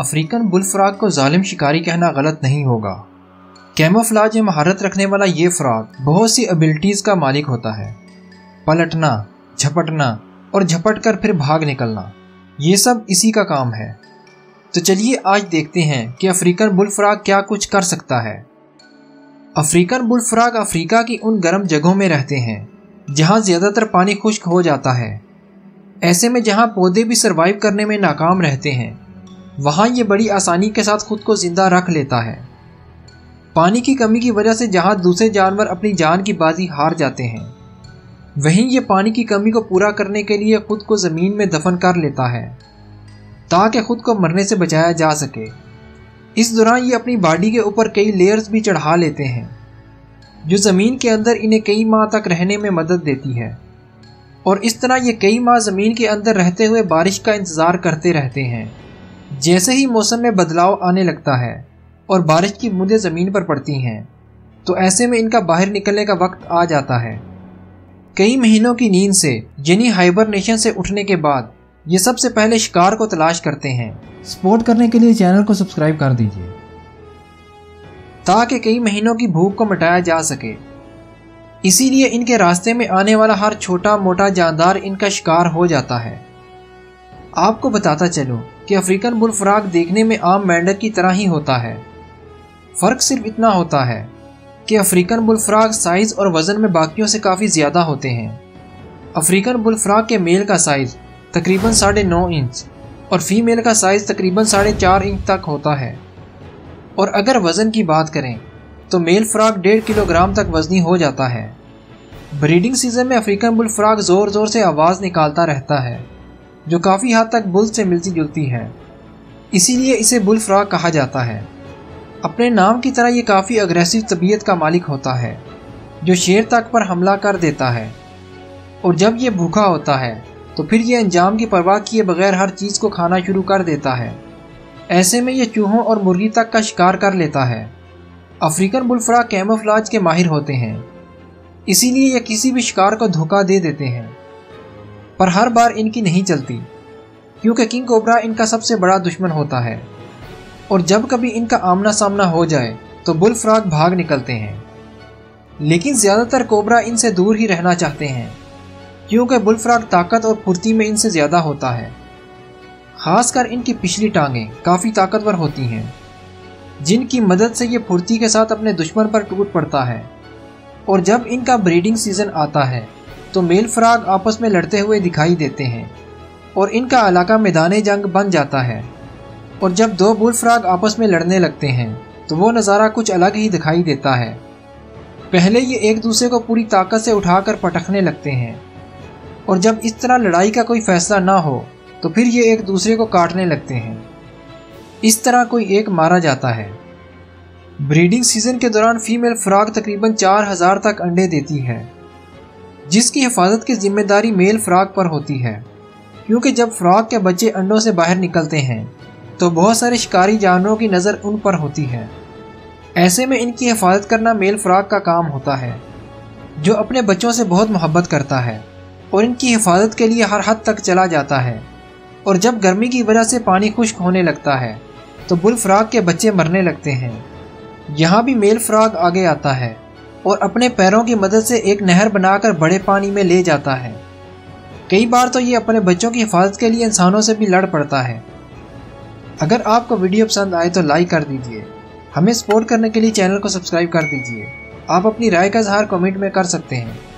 African bull frog को जालिम शिकारी कहना गलत नहीं होगा। कैमोफ्लाज में महारत रखने वाला ये फ्रॉग बहुत सी एबिलिटीज़ का मालिक होता है। पलटना, झपटना और झपट कर फिर भाग निकलना, ये सब इसी का काम है। तो चलिए आज देखते हैं कि अफ्रीकन बुल फ्रॉग क्या कुछ कर सकता है। अफ्रीकन बुल फ्रॉग अफ्रीका की उन गर्म जगहों में रहते हैं जहाँ ज़्यादातर पानी खुश्क हो जाता है। ऐसे में जहाँ पौधे भी सर्वाइव करने में नाकाम रहते हैं, वहाँ ये बड़ी आसानी के साथ खुद को ज़िंदा रख लेता है। पानी की कमी की वजह से जहाँ दूसरे जानवर अपनी जान की बाजी हार जाते हैं, वहीं ये पानी की कमी को पूरा करने के लिए खुद को ज़मीन में दफन कर लेता है ताकि खुद को मरने से बचाया जा सके। इस दौरान ये अपनी बॉडी के ऊपर कई लेयर्स भी चढ़ा लेते हैं जो ज़मीन के अंदर इन्हें कई माह तक रहने में मदद देती है, और इस तरह ये कई माह ज़मीन के अंदर रहते हुए बारिश का इंतज़ार करते रहते हैं। जैसे ही मौसम में बदलाव आने लगता है और बारिश की बूंदें ज़मीन पर पड़ती हैं, तो ऐसे में इनका बाहर निकलने का वक्त आ जाता है। कई महीनों की नींद से यानी हाइबरनेशन से उठने के बाद ये सबसे पहले शिकार को तलाश करते हैं। सपोर्ट करने के लिए चैनल को सब्सक्राइब कर दीजिए ताकि कई महीनों की भूख को मिटाया जा सके। इसीलिए इनके रास्ते में आने वाला हर छोटा मोटा जानदार इनका शिकार हो जाता है। आपको बताता चलूं कि अफ्रीकन बुल फ्रॉग देखने में आम मेंढक की तरह ही होता है। फ़र्क सिर्फ इतना होता है कि अफ्रीकन बुल फ्रॉग साइज़ और वज़न में बाकियों से काफ़ी ज़्यादा होते हैं। अफ्रीकन बुल फ्रॉग के मेल का साइज़ तकरीबन 9.5 इंच और फीमेल का साइज़ तकरीबन 4.5 इंच तक होता है। और अगर वज़न की बात करें तो मेल फ्रॉग 1.5 किलोग्राम तक वज़नी हो जाता है। ब्रीडिंग सीज़न में अफ्रीकन बुल फ्रॉग ज़ोर ज़ोर से आवाज़ निकालता रहता है जो काफ़ी हद तक बुल से मिलती जुलती है, इसीलिए इसे बुल फ्रॉग कहा जाता है। अपने नाम की तरह ये काफ़ी अग्रेसिव तबीयत का मालिक होता है जो शेर तक पर हमला कर देता है, और जब ये भूखा होता है तो फिर ये अंजाम की परवाह किए बगैर हर चीज़ को खाना शुरू कर देता है। ऐसे में ये चूहों और मुर्गी तक का शिकार कर लेता है। अफ्रीकन बुल फ्रॉग कैमोफ्लाज के माहिर होते हैं, इसीलिए ये किसी भी शिकार को धोखा दे देते हैं। पर हर बार इनकी नहीं चलती क्योंकि किंग कोबरा इनका सबसे बड़ा दुश्मन होता है, और जब कभी इनका आमना सामना हो जाए तो बुल फ्रॉग भाग निकलते हैं। लेकिन ज़्यादातर कोबरा इनसे दूर ही रहना चाहते हैं क्योंकि बुल फ्रॉग ताकत और फुर्ती में इनसे ज़्यादा होता है। खासकर इनकी पिछली टांगें काफ़ी ताकतवर होती हैं जिनकी मदद से ये फुर्ती के साथ अपने दुश्मन पर टूट पड़ता है। और जब इनका ब्रीडिंग सीज़न आता है तो मेल फ्रॉग आपस में लड़ते हुए दिखाई देते हैं और इनका इलाका मैदान जंग बन जाता है। और जब दो बुल फ्रॉग आपस में लड़ने लगते हैं तो वो नज़ारा कुछ अलग ही दिखाई देता है। पहले ये एक दूसरे को पूरी ताकत से उठाकर पटकने लगते हैं, और जब इस तरह लड़ाई का कोई फैसला ना हो तो फिर ये एक दूसरे को काटने लगते हैं। इस तरह कोई एक मारा जाता है। ब्रीडिंग सीजन के दौरान फीमेल फ्रॉग तकरीबन 4000 तक अंडे देती है जिसकी हिफाजत की जिम्मेदारी मेल फ्रॉग पर होती है, क्योंकि जब फ्रॉग के बच्चे अंडों से बाहर निकलते हैं तो बहुत सारे शिकारी जानवरों की नज़र उन पर होती है। ऐसे में इनकी हिफाजत करना मेल फ्रॉग का काम होता है जो अपने बच्चों से बहुत मोहब्बत करता है और इनकी हिफाजत के लिए हर हद तक चला जाता है। और जब गर्मी की वजह से पानी खुश्क होने लगता है तो बुल फ्रॉग के बच्चे मरने लगते हैं। यहाँ भी मेल फ्रॉग आगे आता है और अपने पैरों की मदद से एक नहर बनाकर बड़े पानी में ले जाता है। कई बार तो ये अपने बच्चों की हिफाजत के लिए इंसानों से भी लड़ पड़ता है। अगर आपको वीडियो पसंद आए तो लाइक कर दीजिए। हमें सपोर्ट करने के लिए चैनल को सब्सक्राइब कर दीजिए। आप अपनी राय का इजहार कमेंट में कर सकते हैं।